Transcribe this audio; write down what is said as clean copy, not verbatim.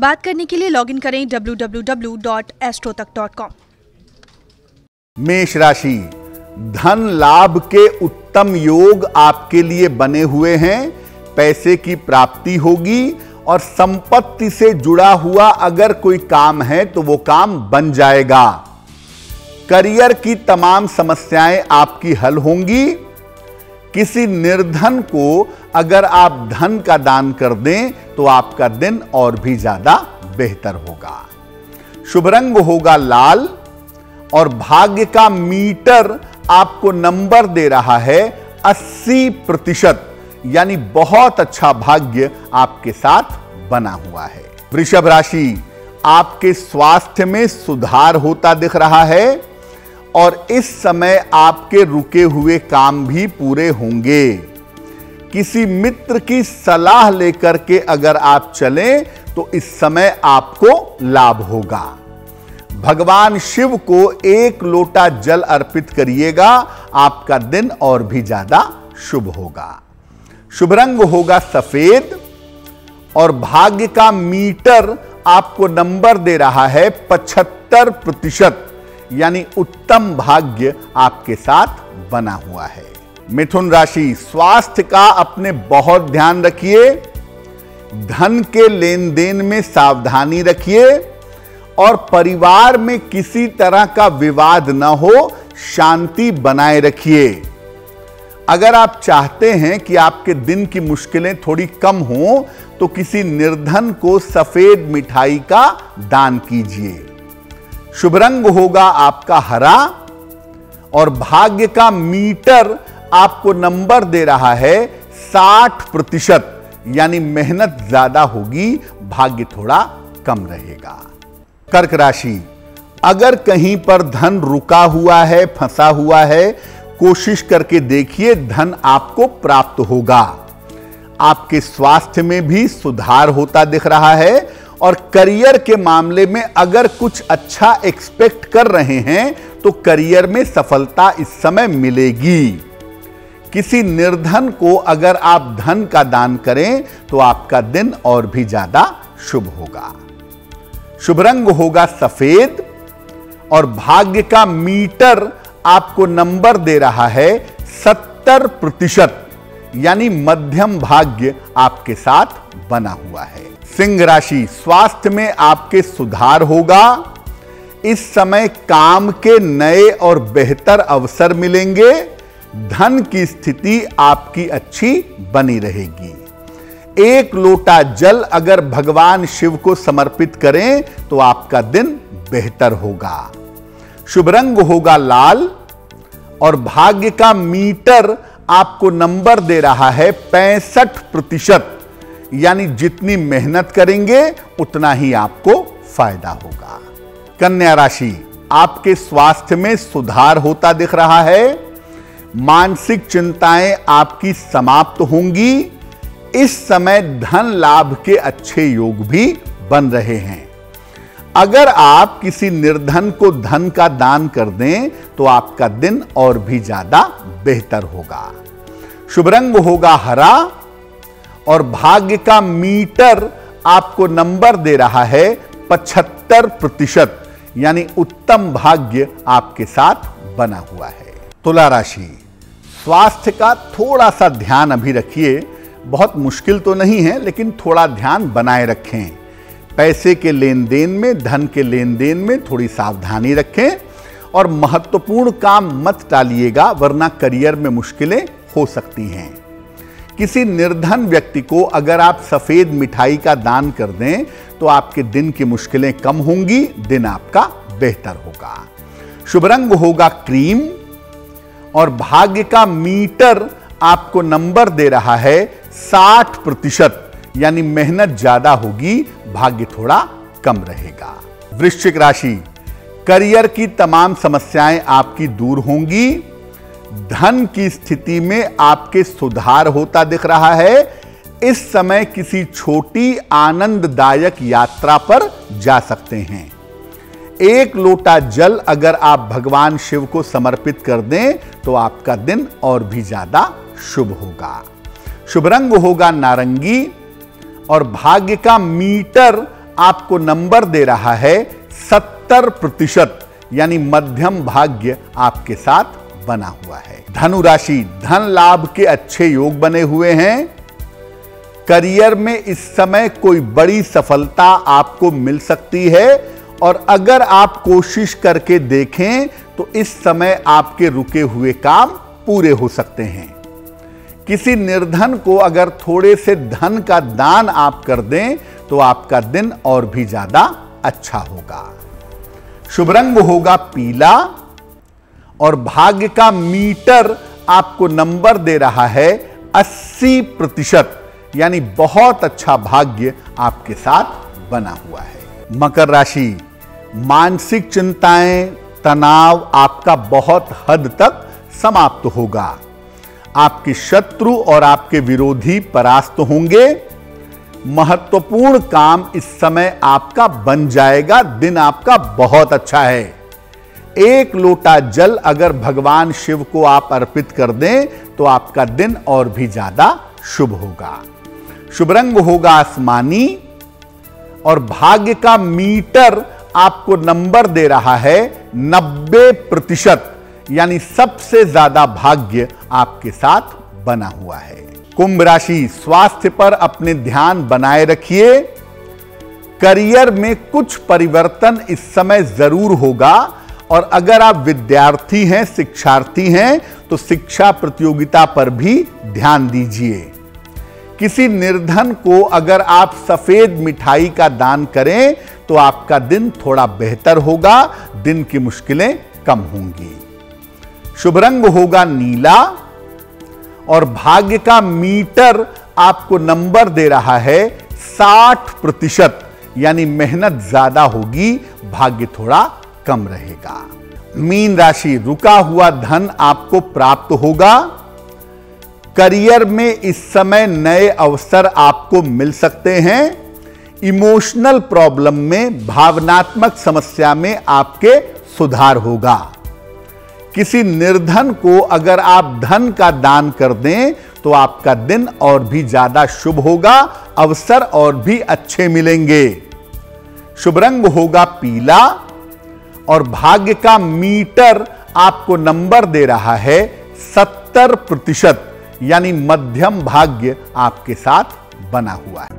बात करने के लिए लॉगिन करें www.astrotak.com। मेष राशि, धन लाभ के उत्तम योग आपके लिए बने हुए हैं। पैसे की प्राप्ति होगी और संपत्ति से जुड़ा हुआ अगर कोई काम है तो वो काम बन जाएगा। करियर की तमाम समस्याएं आपकी हल होंगी। किसी निर्धन को अगर आप धन का दान कर दें तो आपका दिन और भी ज्यादा बेहतर होगा। शुभ रंग होगा लाल और भाग्य का मीटर आपको नंबर दे रहा है 80%, यानी बहुत अच्छा भाग्य आपके साथ बना हुआ है। वृषभ राशि, आपके स्वास्थ्य में सुधार होता दिख रहा है और इस समय आपके रुके हुए काम भी पूरे होंगे। किसी मित्र की सलाह लेकर के अगर आप चलें तो इस समय आपको लाभ होगा। भगवान शिव को एक लोटा जल अर्पित करिएगा, आपका दिन और भी ज्यादा शुभ होगा। शुभ रंग होगा सफेद और भाग्य का मीटर आपको नंबर दे रहा है 75%, यानी उत्तम भाग्य आपके साथ बना हुआ है। मिथुन राशि, स्वास्थ्य का अपने बहुत ध्यान रखिए। धन के लेन देन में सावधानी रखिए और परिवार में किसी तरह का विवाद न हो, शांति बनाए रखिए। अगर आप चाहते हैं कि आपके दिन की मुश्किलें थोड़ी कम हों तो किसी निर्धन को सफेद मिठाई का दान कीजिए। शुभ रंग होगा आपका हरा और भाग्य का मीटर आपको नंबर दे रहा है 60%, यानी मेहनत ज्यादा होगी, भाग्य थोड़ा कम रहेगा। कर्क राशि, अगर कहीं पर धन रुका हुआ है, फंसा हुआ है, कोशिश करके देखिए, धन आपको प्राप्त होगा। आपके स्वास्थ्य में भी सुधार होता दिख रहा है और करियर के मामले में अगर कुछ अच्छा एक्सपेक्ट कर रहे हैं तो करियर में सफलता इस समय मिलेगी। किसी निर्धन को अगर आप धन का दान करें तो आपका दिन और भी ज्यादा शुभ होगा। शुभ रंग होगा सफेद और भाग्य का मीटर आपको नंबर दे रहा है 70%, यानी मध्यम भाग्य आपके साथ बना हुआ है। सिंह राशि, स्वास्थ्य में आपके सुधार होगा। इस समय काम के नए और बेहतर अवसर मिलेंगे। धन की स्थिति आपकी अच्छी बनी रहेगी। एक लोटा जल अगर भगवान शिव को समर्पित करें तो आपका दिन बेहतर होगा। शुभ रंग होगा लाल और भाग्य का मीटर आपको नंबर दे रहा है 65%, यानी जितनी मेहनत करेंगे उतना ही आपको फायदा होगा। कन्या राशि, आपके स्वास्थ्य में सुधार होता दिख रहा है। मानसिक चिंताएं आपकी समाप्त होंगी। इस समय धन लाभ के अच्छे योग भी बन रहे हैं। अगर आप किसी निर्धन को धन का दान कर दें तो आपका दिन और भी ज्यादा बेहतर होगा। शुभ रंग होगा हरा और भाग्य का मीटर आपको नंबर दे रहा है 75%, यानी उत्तम भाग्य आपके साथ बना हुआ है। तुला राशि, स्वास्थ्य का थोड़ा सा ध्यान अभी रखिए। बहुत मुश्किल तो नहीं है, लेकिन थोड़ा ध्यान बनाए रखें। पैसे के लेन देन में, धन के लेन देन में थोड़ी सावधानी रखें और महत्वपूर्ण काम मत टालिएगा, वरना करियर में मुश्किलें हो सकती हैं। किसी निर्धन व्यक्ति को अगर आप सफेद मिठाई का दान कर दें तो आपके दिन की मुश्किलें कम होंगी, दिन आपका बेहतर होगा। शुभ रंग होगा क्रीम और भाग्य का मीटर आपको नंबर दे रहा है 60%, यानी मेहनत ज्यादा होगी, भाग्य थोड़ा कम रहेगा। वृश्चिक राशि, करियर की तमाम समस्याएं आपकी दूर होंगी। धन की स्थिति में आपके सुधार होता दिख रहा है। इस समय किसी छोटी आनंददायक यात्रा पर जा सकते हैं। एक लोटा जल अगर आप भगवान शिव को समर्पित कर दें तो आपका दिन और भी ज्यादा शुभ होगा। शुभ रंग होगा नारंगी और भाग्य का मीटर आपको नंबर दे रहा है 70%, यानी मध्यम भाग्य आपके साथ बना हुआ है। धनु राशि, धन लाभ के अच्छे योग बने हुए हैं। करियर में इस समय कोई बड़ी सफलता आपको मिल सकती है और अगर आप कोशिश करके देखें तो इस समय आपके रुके हुए काम पूरे हो सकते हैं। किसी निर्धन को अगर थोड़े से धन का दान आप कर दें तो आपका दिन और भी ज्यादा अच्छा होगा। शुभ रंग होगा पीला और भाग्य का मीटर आपको नंबर दे रहा है 80%, यानी बहुत अच्छा भाग्य आपके साथ बना हुआ है। मकर राशि, मानसिक चिंताएं, तनाव आपका बहुत हद तक समाप्त होगा। आपके शत्रु और आपके विरोधी परास्त होंगे। महत्वपूर्ण काम इस समय आपका बन जाएगा। दिन आपका बहुत अच्छा है। एक लोटा जल अगर भगवान शिव को आप अर्पित कर दें तो आपका दिन और भी ज्यादा शुभ होगा। शुभ रंग होगा आसमानी और भाग्य का मीटर आपको नंबर दे रहा है 90%, यानी सबसे ज्यादा भाग्य आपके साथ बना हुआ है। कुंभ राशि, स्वास्थ्य पर अपने ध्यान बनाए रखिए। करियर में कुछ परिवर्तन इस समय जरूर होगा और अगर आप विद्यार्थी हैं, शिक्षार्थी हैं, तो शिक्षा प्रतियोगिता पर भी ध्यान दीजिए। किसी निर्धन को अगर आप सफेद मिठाई का दान करें तो आपका दिन थोड़ा बेहतर होगा। दिन की मुश्किलें कम होंगी। शुभ रंग होगा नीला और भाग्य का मीटर आपको नंबर दे रहा है 60%, यानी मेहनत ज्यादा होगी, भाग्य थोड़ा कम रहेगा। मीन राशि, रुका हुआ धन आपको प्राप्त होगा। करियर में इस समय नए अवसर आपको मिल सकते हैं। इमोशनल प्रॉब्लम में, भावनात्मक समस्या में आपके सुधार होगा। किसी निर्धन को अगर आप धन का दान कर दें तो आपका दिन और भी ज्यादा शुभ होगा। अवसर और भी अच्छे मिलेंगे। शुभ रंग होगा पीला और भाग्य का मीटर आपको नंबर दे रहा है 70%, यानी मध्यम भाग्य आपके साथ बना हुआ है।